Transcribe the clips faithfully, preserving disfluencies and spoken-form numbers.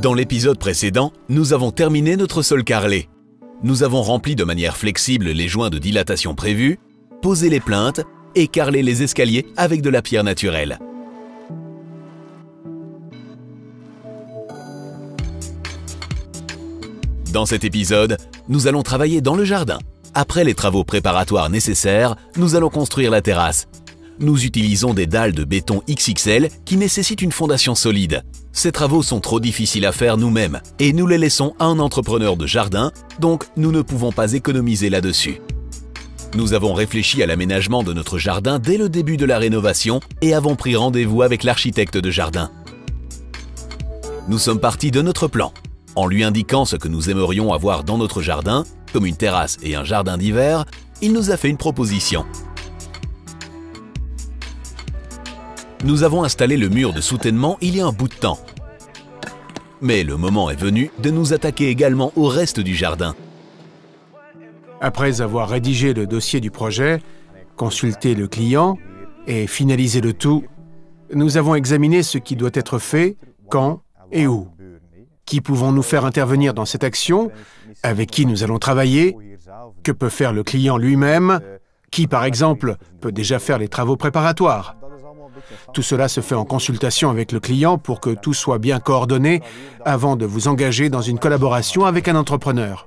Dans l'épisode précédent, nous avons terminé notre sol carrelé. Nous avons rempli de manière flexible les joints de dilatation prévus, posé les plinthes et carrelé les escaliers avec de la pierre naturelle. Dans cet épisode, nous allons travailler dans le jardin. Après les travaux préparatoires nécessaires, nous allons construire la terrasse. Nous utilisons des dalles de béton X X L qui nécessitent une fondation solide. Ces travaux sont trop difficiles à faire nous-mêmes et nous les laissons à un entrepreneur de jardin, donc nous ne pouvons pas économiser là-dessus. Nous avons réfléchi à l'aménagement de notre jardin dès le début de la rénovation et avons pris rendez-vous avec l'architecte de jardin. Nous sommes partis de notre plan. En lui indiquant ce que nous aimerions avoir dans notre jardin, comme une terrasse et un jardin d'hiver, il nous a fait une proposition. Nous avons installé le mur de soutènement il y a un bout de temps. Mais le moment est venu de nous attaquer également au reste du jardin. Après avoir rédigé le dossier du projet, consulté le client et finalisé le tout, nous avons examiné ce qui doit être fait, quand et où. Qui pouvons-nous faire intervenir dans cette action? Avec qui nous allons travailler? Que peut faire le client lui-même? Qui, par exemple, peut déjà faire les travaux préparatoires? Tout cela se fait en consultation avec le client pour que tout soit bien coordonné avant de vous engager dans une collaboration avec un entrepreneur.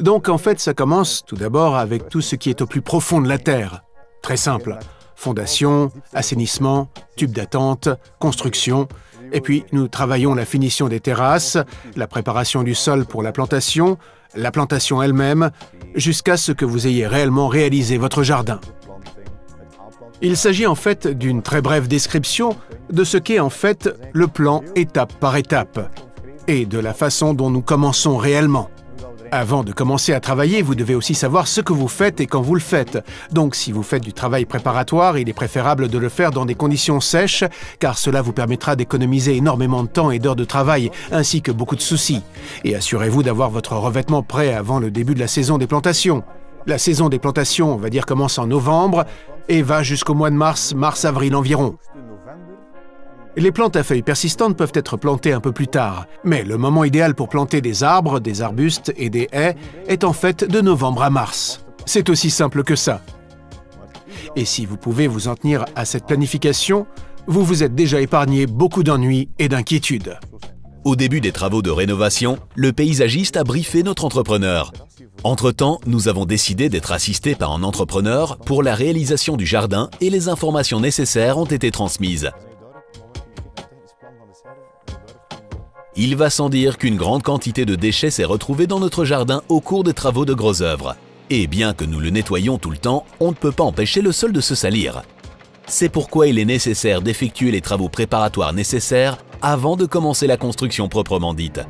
Donc, en fait, ça commence tout d'abord avec tout ce qui est au plus profond de la terre. Très simple. Fondation, assainissement, tube d'attente, construction. Et puis, nous travaillons la finition des terrasses, la préparation du sol pour la plantation, la plantation elle-même, jusqu'à ce que vous ayez réellement réalisé votre jardin. Il s'agit en fait d'une très brève description de ce qu'est en fait le plan étape par étape et de la façon dont nous commençons réellement. Avant de commencer à travailler, vous devez aussi savoir ce que vous faites et quand vous le faites. Donc, si vous faites du travail préparatoire, il est préférable de le faire dans des conditions sèches, car cela vous permettra d'économiser énormément de temps et d'heures de travail, ainsi que beaucoup de soucis. Et assurez-vous d'avoir votre revêtement prêt avant le début de la saison des plantations. La saison des plantations, on va dire, commence en novembre et va jusqu'au mois de mars, mars-avril environ. Les plantes à feuilles persistantes peuvent être plantées un peu plus tard, mais le moment idéal pour planter des arbres, des arbustes et des haies est en fait de novembre à mars. C'est aussi simple que ça. Et si vous pouvez vous en tenir à cette planification, vous vous êtes déjà épargné beaucoup d'ennuis et d'inquiétudes. Au début des travaux de rénovation, le paysagiste a briefé notre entrepreneur. Entre-temps, nous avons décidé d'être assistés par un entrepreneur pour la réalisation du jardin et les informations nécessaires ont été transmises. Il va sans dire qu'une grande quantité de déchets s'est retrouvée dans notre jardin au cours des travaux de gros œuvres. Et bien que nous le nettoyions tout le temps, on ne peut pas empêcher le sol de se salir. C'est pourquoi il est nécessaire d'effectuer les travaux préparatoires nécessaires avant de commencer la construction proprement dite.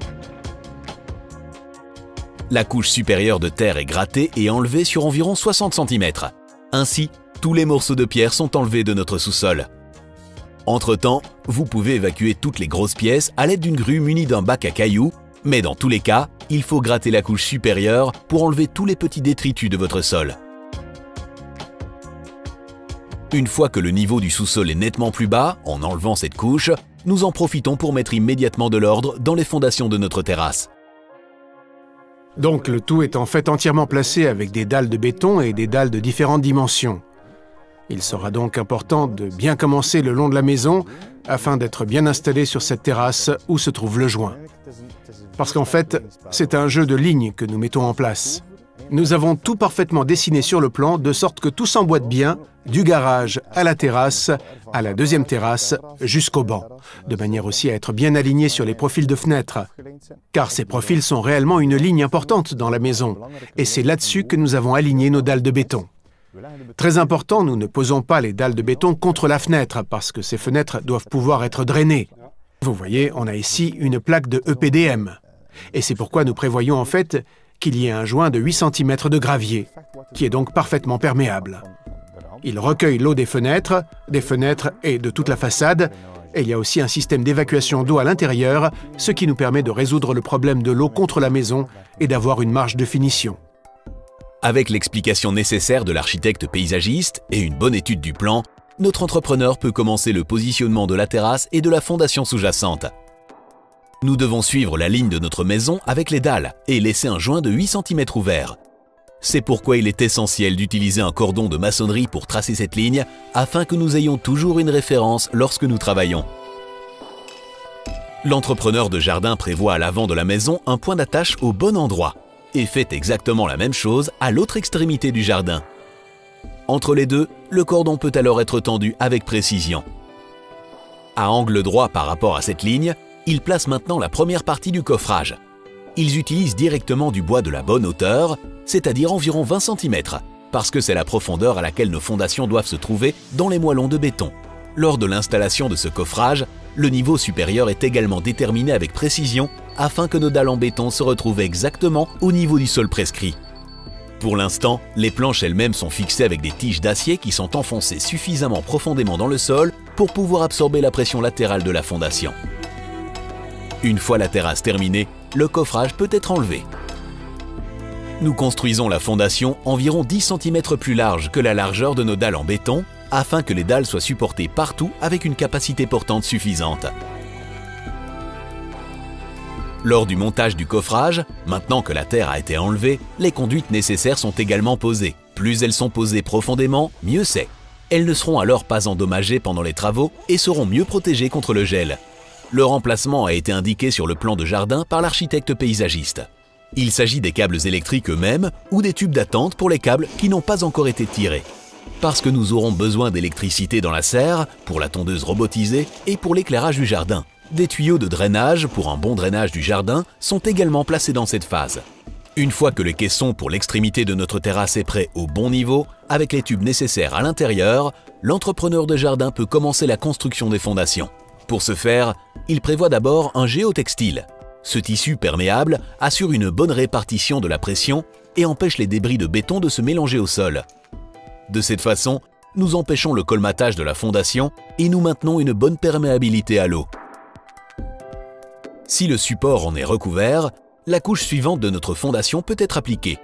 La couche supérieure de terre est grattée et enlevée sur environ soixante centimètres. Ainsi, tous les morceaux de pierre sont enlevés de notre sous-sol. Entre-temps, vous pouvez évacuer toutes les grosses pièces à l'aide d'une grue munie d'un bac à cailloux, mais dans tous les cas, il faut gratter la couche supérieure pour enlever tous les petits détritus de votre sol. Une fois que le niveau du sous-sol est nettement plus bas, en enlevant cette couche, nous en profitons pour mettre immédiatement de l'ordre dans les fondations de notre terrasse. Donc le tout est en fait entièrement placé avec des dalles de béton et des dalles de différentes dimensions. Il sera donc important de bien commencer le long de la maison afin d'être bien installé sur cette terrasse où se trouve le joint. Parce qu'en fait, c'est un jeu de lignes que nous mettons en place. Nous avons tout parfaitement dessiné sur le plan de sorte que tout s'emboîte bien, du garage à la terrasse, à la deuxième terrasse, jusqu'au banc, de manière aussi à être bien aligné sur les profils de fenêtres. Car ces profils sont réellement une ligne importante dans la maison, et c'est là-dessus que nous avons aligné nos dalles de béton. Très important, nous ne posons pas les dalles de béton contre la fenêtre, parce que ces fenêtres doivent pouvoir être drainées. Vous voyez, on a ici une plaque de E P D M. Et c'est pourquoi nous prévoyons en fait qu'il y ait un joint de huit centimètres de gravier, qui est donc parfaitement perméable. Il recueille l'eau des fenêtres, des fenêtres et de toute la façade, et il y a aussi un système d'évacuation d'eau à l'intérieur, ce qui nous permet de résoudre le problème de l'eau contre la maison et d'avoir une marge de finition. Avec l'explication nécessaire de l'architecte paysagiste et une bonne étude du plan, notre entrepreneur peut commencer le positionnement de la terrasse et de la fondation sous-jacente. Nous devons suivre la ligne de notre maison avec les dalles et laisser un joint de huit centimètres ouvert. C'est pourquoi il est essentiel d'utiliser un cordon de maçonnerie pour tracer cette ligne afin que nous ayons toujours une référence lorsque nous travaillons. L'entrepreneur de jardin prévoit à l'avant de la maison un point d'attache au bon endroit et fait exactement la même chose à l'autre extrémité du jardin. Entre les deux, le cordon peut alors être tendu avec précision. À angle droit par rapport à cette ligne, ils placent maintenant la première partie du coffrage. Ils utilisent directement du bois de la bonne hauteur, c'est-à-dire environ vingt centimètres, parce que c'est la profondeur à laquelle nos fondations doivent se trouver dans les moellons de béton. Lors de l'installation de ce coffrage, le niveau supérieur est également déterminé avec précision afin que nos dalles en béton se retrouvent exactement au niveau du sol prescrit. Pour l'instant, les planches elles-mêmes sont fixées avec des tiges d'acier qui sont enfoncées suffisamment profondément dans le sol pour pouvoir absorber la pression latérale de la fondation. Une fois la terrasse terminée, le coffrage peut être enlevé. Nous construisons la fondation environ dix centimètres plus large que la largeur de nos dalles en béton, afin que les dalles soient supportées partout avec une capacité portante suffisante. Lors du montage du coffrage, maintenant que la terre a été enlevée, les conduites nécessaires sont également posées. Plus elles sont posées profondément, mieux c'est. Elles ne seront alors pas endommagées pendant les travaux et seront mieux protégées contre le gel. Leur emplacement a été indiqué sur le plan de jardin par l'architecte paysagiste. Il s'agit des câbles électriques eux-mêmes ou des tubes d'attente pour les câbles qui n'ont pas encore été tirés. Parce que nous aurons besoin d'électricité dans la serre, pour la tondeuse robotisée et pour l'éclairage du jardin. Des tuyaux de drainage pour un bon drainage du jardin sont également placés dans cette phase. Une fois que le caisson pour l'extrémité de notre terrasse est prêt au bon niveau, avec les tubes nécessaires à l'intérieur, l'entrepreneur de jardin peut commencer la construction des fondations. Pour ce faire, il prévoit d'abord un géotextile. Ce tissu perméable assure une bonne répartition de la pression et empêche les débris de béton de se mélanger au sol. De cette façon, nous empêchons le colmatage de la fondation et nous maintenons une bonne perméabilité à l'eau. Si le support en est recouvert, la couche suivante de notre fondation peut être appliquée.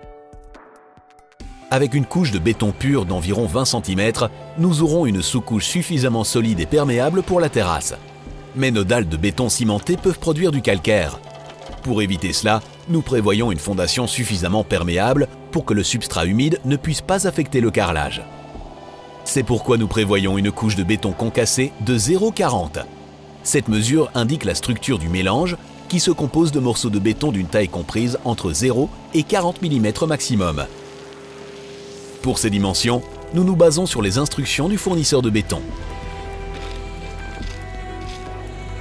Avec une couche de béton pur d'environ vingt centimètres, nous aurons une sous-couche suffisamment solide et perméable pour la terrasse. Mais nos dalles de béton cimentées peuvent produire du calcaire. Pour éviter cela, nous prévoyons une fondation suffisamment perméable pour que le substrat humide ne puisse pas affecter le carrelage. C'est pourquoi nous prévoyons une couche de béton concassé de zéro virgule quarante. Cette mesure indique la structure du mélange qui se compose de morceaux de béton d'une taille comprise entre zéro et quarante millimètres maximum. Pour ces dimensions, nous nous basons sur les instructions du fournisseur de béton.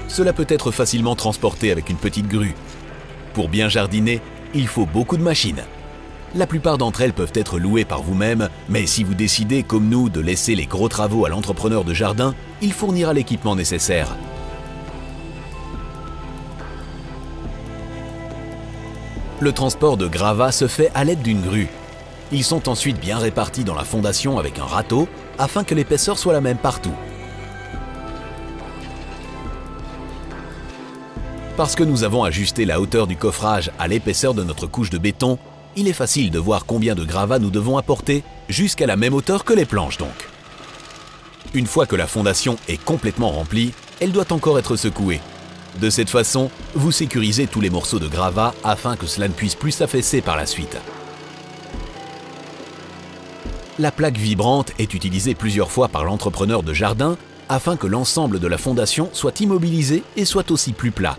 Cela peut être facilement transporté avec une petite grue. Pour bien jardiner, il faut beaucoup de machines. La plupart d'entre elles peuvent être louées par vous-même, mais si vous décidez, comme nous, de laisser les gros travaux à l'entrepreneur de jardin, il fournira l'équipement nécessaire. Le transport de gravats se fait à l'aide d'une grue. Ils sont ensuite bien répartis dans la fondation avec un râteau, afin que l'épaisseur soit la même partout. Parce que nous avons ajusté la hauteur du coffrage à l'épaisseur de notre couche de béton, il est facile de voir combien de gravats nous devons apporter, jusqu'à la même hauteur que les planches donc. Une fois que la fondation est complètement remplie, elle doit encore être secouée. De cette façon, vous sécurisez tous les morceaux de gravats afin que cela ne puisse plus s'affaisser par la suite. La plaque vibrante est utilisée plusieurs fois par l'entrepreneur de jardin afin que l'ensemble de la fondation soit immobilisé et soit aussi plus plat.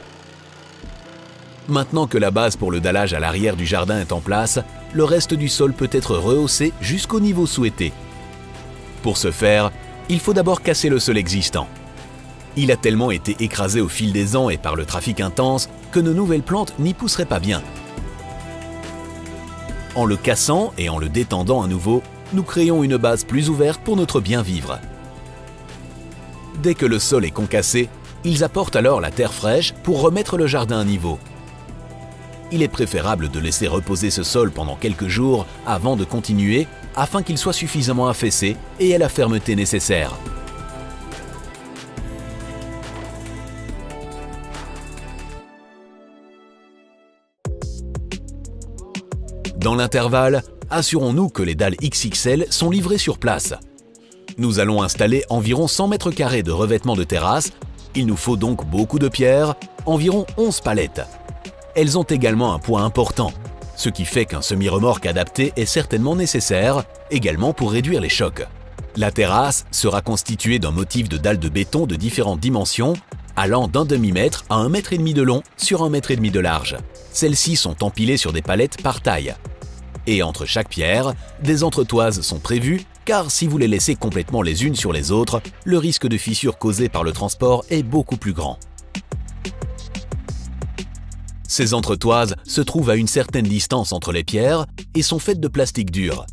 Maintenant que la base pour le dallage à l'arrière du jardin est en place, le reste du sol peut être rehaussé jusqu'au niveau souhaité. Pour ce faire, il faut d'abord casser le sol existant. Il a tellement été écrasé au fil des ans et par le trafic intense que nos nouvelles plantes n'y pousseraient pas bien. En le cassant et en le détendant à nouveau, nous créons une base plus ouverte pour notre bien-vivre. Dès que le sol est concassé, ils apportent alors la terre fraîche pour remettre le jardin à niveau. Il est préférable de laisser reposer ce sol pendant quelques jours avant de continuer afin qu'il soit suffisamment affaissé et ait la fermeté nécessaire. Dans l'intervalle, assurons-nous que les dalles X X L sont livrées sur place. Nous allons installer environ cent mètres carrés de revêtement de terrasse Il nous faut donc beaucoup de pierres, environ onze palettes. Elles ont également un poids important, ce qui fait qu'un semi-remorque adapté est certainement nécessaire, également pour réduire les chocs. La terrasse sera constituée d'un motif de dalles de béton de différentes dimensions, allant d'un demi-mètre à un mètre et demi de long sur un mètre et demi de large. Celles-ci sont empilées sur des palettes par taille. Et entre chaque pierre, des entretoises sont prévues, car si vous les laissez complètement les unes sur les autres, le risque de fissure causée par le transport est beaucoup plus grand. Ces entretoises se trouvent à une certaine distance entre les pierres et sont faites de plastique dur.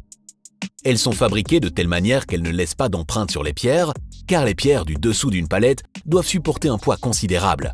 Elles sont fabriquées de telle manière qu'elles ne laissent pas d'empreinte sur les pierres, car les pierres du dessous d'une palette doivent supporter un poids considérable.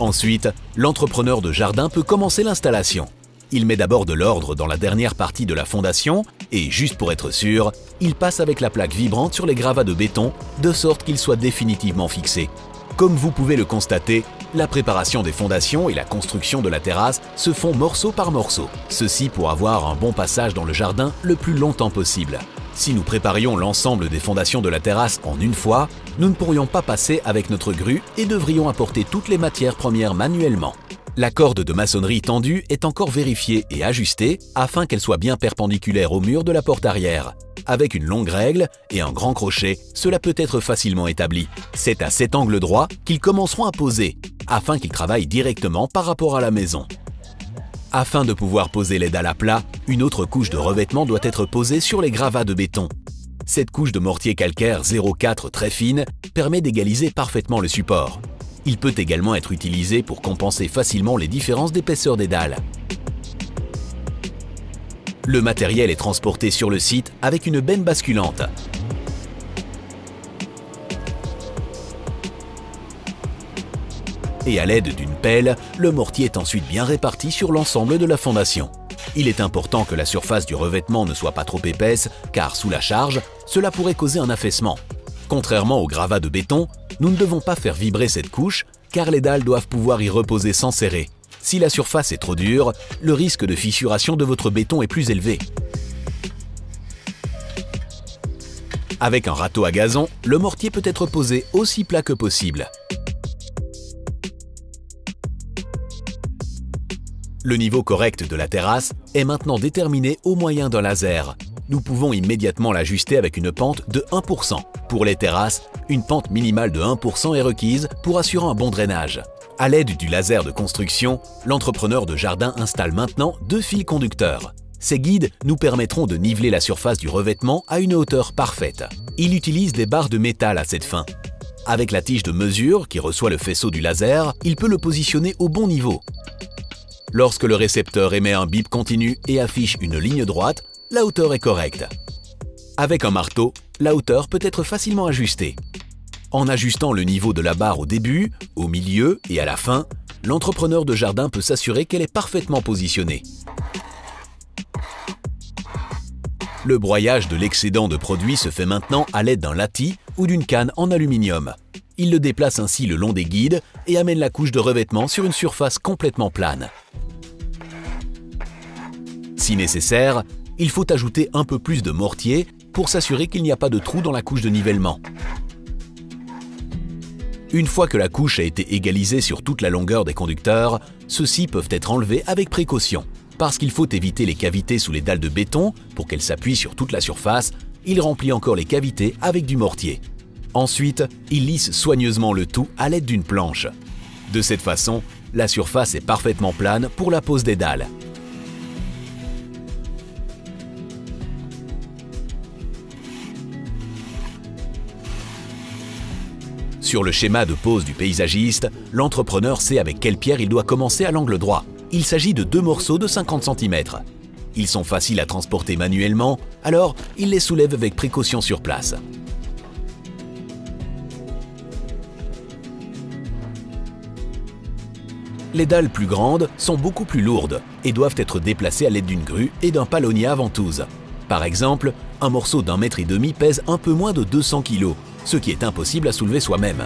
Ensuite, l'entrepreneur de jardin peut commencer l'installation. Il met d'abord de l'ordre dans la dernière partie de la fondation et, juste pour être sûr, il passe avec la plaque vibrante sur les gravats de béton de sorte qu'ils soient définitivement fixés. Comme vous pouvez le constater, la préparation des fondations et la construction de la terrasse se font morceau par morceau. Ceci pour avoir un bon passage dans le jardin le plus longtemps possible. Si nous préparions l'ensemble des fondations de la terrasse en une fois, nous ne pourrions pas passer avec notre grue et devrions apporter toutes les matières premières manuellement. La corde de maçonnerie tendue est encore vérifiée et ajustée afin qu'elle soit bien perpendiculaire au mur de la porte arrière. Avec une longue règle et un grand crochet, cela peut être facilement établi. C'est à cet angle droit qu'ils commenceront à poser, afin qu'ils travaillent directement par rapport à la maison. Afin de pouvoir poser les dalles à plat, une autre couche de revêtement doit être posée sur les gravats de béton. Cette couche de mortier calcaire zéro virgule quatre très fine permet d'égaliser parfaitement le support. Il peut également être utilisé pour compenser facilement les différences d'épaisseur des dalles. Le matériel est transporté sur le site avec une benne basculante. Et à l'aide d'une pelle, le mortier est ensuite bien réparti sur l'ensemble de la fondation. Il est important que la surface du revêtement ne soit pas trop épaisse, car sous la charge, cela pourrait causer un affaissement. Contrairement aux gravats de béton, nous ne devons pas faire vibrer cette couche, car les dalles doivent pouvoir y reposer sans serrer. Si la surface est trop dure, le risque de fissuration de votre béton est plus élevé. Avec un râteau à gazon, le mortier peut être posé aussi plat que possible. Le niveau correct de la terrasse est maintenant déterminé au moyen d'un laser. Nous pouvons immédiatement l'ajuster avec une pente de un pour cent. Pour les terrasses, une pente minimale de un pour cent est requise pour assurer un bon drainage. À l'aide du laser de construction, l'entrepreneur de jardin installe maintenant deux fils conducteurs. Ces guides nous permettront de niveler la surface du revêtement à une hauteur parfaite. Il utilise des barres de métal à cette fin. Avec la tige de mesure qui reçoit le faisceau du laser, il peut le positionner au bon niveau. Lorsque le récepteur émet un bip continu et affiche une ligne droite, la hauteur est correcte. Avec un marteau, la hauteur peut être facilement ajustée. En ajustant le niveau de la barre au début, au milieu et à la fin, l'entrepreneur de jardin peut s'assurer qu'elle est parfaitement positionnée. Le broyage de l'excédent de produit se fait maintenant à l'aide d'un latis ou d'une canne en aluminium. Il le déplace ainsi le long des guides et amène la couche de revêtement sur une surface complètement plane. Si nécessaire, il faut ajouter un peu plus de mortier pour s'assurer qu'il n'y a pas de trou dans la couche de nivellement. Une fois que la couche a été égalisée sur toute la longueur des conducteurs, ceux-ci peuvent être enlevés avec précaution. Parce qu'il faut éviter les cavités sous les dalles de béton pour qu'elles s'appuient sur toute la surface, il remplit encore les cavités avec du mortier. Ensuite, il lisse soigneusement le tout à l'aide d'une planche. De cette façon, la surface est parfaitement plane pour la pose des dalles. Sur le schéma de pose du paysagiste, l'entrepreneur sait avec quelle pierre il doit commencer à l'angle droit. Il s'agit de deux morceaux de cinquante centimètres. Ils sont faciles à transporter manuellement, alors il les soulève avec précaution sur place. Les dalles plus grandes sont beaucoup plus lourdes et doivent être déplacées à l'aide d'une grue et d'un palonnier à ventouse. Par exemple, un morceau d'un mètre et demi pèse un peu moins de deux cents kilos, ce qui est impossible à soulever soi-même.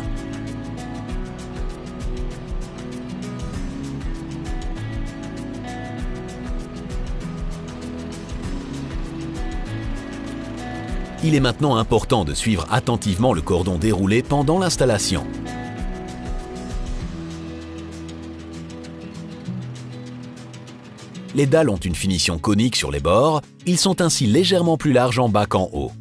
il est maintenant important de suivre attentivement le cordon déroulé pendant l'installation. Les dalles ont une finition conique sur les bords, ils sont ainsi légèrement plus larges en bas qu'en haut.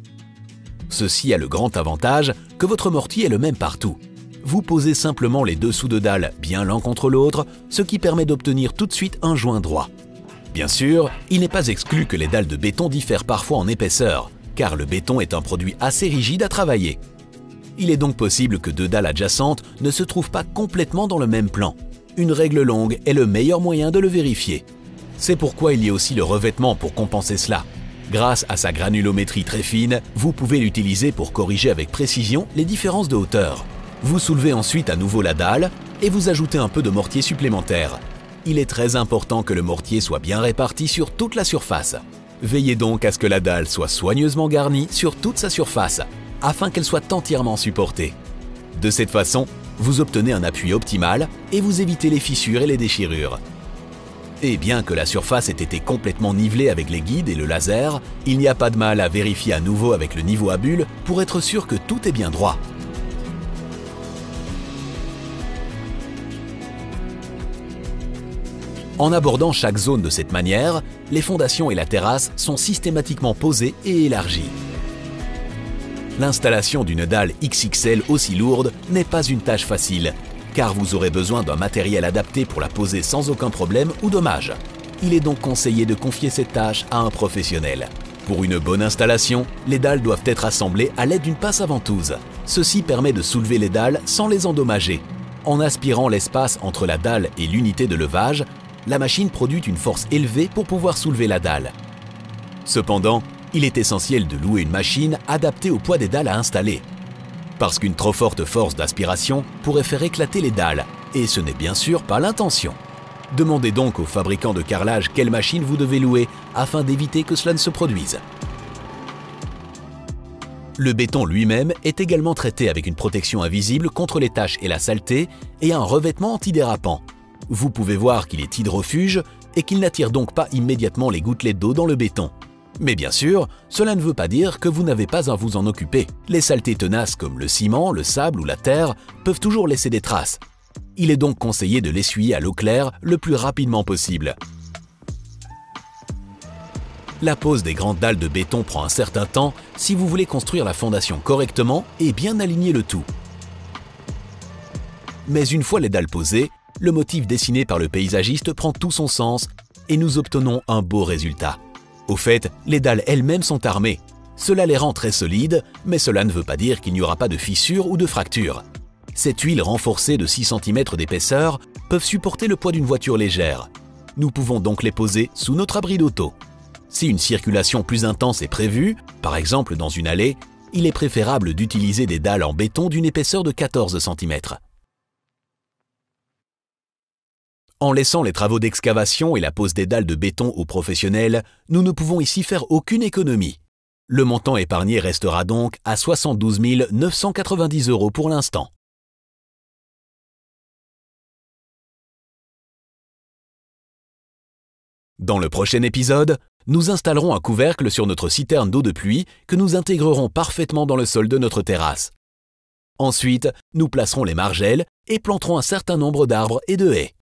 Ceci a le grand avantage que votre mortier est le même partout. Vous posez simplement les deux sous de dalles bien l'un contre l'autre, ce qui permet d'obtenir tout de suite un joint droit. Bien sûr, il n'est pas exclu que les dalles de béton diffèrent parfois en épaisseur, car le béton est un produit assez rigide à travailler. Il est donc possible que deux dalles adjacentes ne se trouvent pas complètement dans le même plan. Une règle longue est le meilleur moyen de le vérifier. C'est pourquoi il y a aussi le revêtement pour compenser cela. Grâce à sa granulométrie très fine, vous pouvez l'utiliser pour corriger avec précision les différences de hauteur. Vous soulevez ensuite à nouveau la dalle et vous ajoutez un peu de mortier supplémentaire. Il est très important que le mortier soit bien réparti sur toute la surface. Veillez donc à ce que la dalle soit soigneusement garnie sur toute sa surface, afin qu'elle soit entièrement supportée. De cette façon, vous obtenez un appui optimal et vous évitez les fissures et les déchirures. Et bien que la surface ait été complètement nivelée avec les guides et le laser, il n'y a pas de mal à vérifier à nouveau avec le niveau à bulles pour être sûr que tout est bien droit. En abordant chaque zone de cette manière, les fondations et la terrasse sont systématiquement posées et élargies. L'installation d'une dalle X X L aussi lourde n'est pas une tâche facile, car vous aurez besoin d'un matériel adapté pour la poser sans aucun problème ou dommage. Il est donc conseillé de confier cette tâche à un professionnel. Pour une bonne installation, les dalles doivent être assemblées à l'aide d'une pince à ventouse. Ceci permet de soulever les dalles sans les endommager. En aspirant l'espace entre la dalle et l'unité de levage, la machine produit une force élevée pour pouvoir soulever la dalle. Cependant, il est essentiel de louer une machine adaptée au poids des dalles à installer, parce qu'une trop forte force d'aspiration pourrait faire éclater les dalles, et ce n'est bien sûr pas l'intention. Demandez donc aux fabricants de carrelage quelle machine vous devez louer afin d'éviter que cela ne se produise. Le béton lui-même est également traité avec une protection invisible contre les taches et la saleté et a un revêtement antidérapant. Vous pouvez voir qu'il est hydrofuge et qu'il n'attire donc pas immédiatement les gouttelettes d'eau dans le béton. Mais bien sûr, cela ne veut pas dire que vous n'avez pas à vous en occuper. Les saletés tenaces comme le ciment, le sable ou la terre peuvent toujours laisser des traces. Il est donc conseillé de l'essuyer à l'eau claire le plus rapidement possible. La pose des grandes dalles de béton prend un certain temps si vous voulez construire la fondation correctement et bien aligner le tout. Mais une fois les dalles posées, le motif dessiné par le paysagiste prend tout son sens et nous obtenons un beau résultat. Au fait, les dalles elles-mêmes sont armées. Cela les rend très solides, mais cela ne veut pas dire qu'il n'y aura pas de fissures ou de fractures. Ces tuiles renforcées de six centimètres d'épaisseur peuvent supporter le poids d'une voiture légère. Nous pouvons donc les poser sous notre abri d'auto. Si une circulation plus intense est prévue, par exemple dans une allée, il est préférable d'utiliser des dalles en béton d'une épaisseur de quatorze centimètres. En laissant les travaux d'excavation et la pose des dalles de béton aux professionnels, nous ne pouvons ici faire aucune économie. Le montant épargné restera donc à soixante-douze mille neuf cent quatre-vingt-dix euros pour l'instant. Dans le prochain épisode, nous installerons un couvercle sur notre citerne d'eau de pluie que nous intégrerons parfaitement dans le sol de notre terrasse. Ensuite, nous placerons les margelles et planterons un certain nombre d'arbres et de haies.